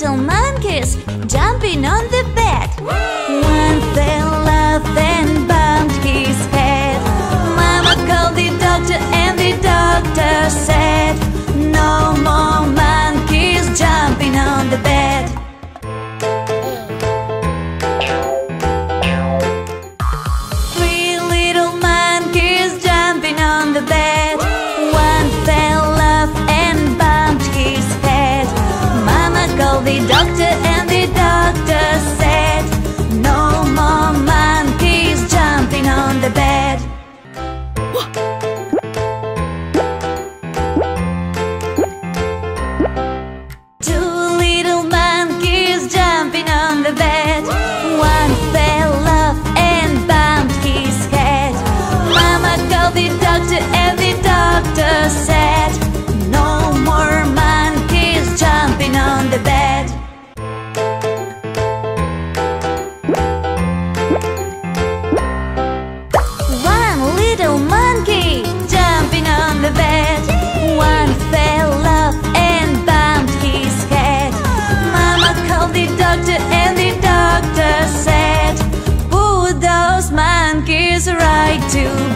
little monkeys jumping on the bed. One fell off and bumped his head. Mama called the doctor and the doctor said, no more monkeys jumping on the bed. Three little monkeys jumping on the bed. One fell off and bumped his head. Mama called the doctor and the doctor said, no more monkeys jumping on the bed. And the doctor said, no more monkeys jumping on the bed. One little monkey jumping on the bed. One fell off and bumped his head. Mama called the doctor and the doctor said, put those monkeys right to bed.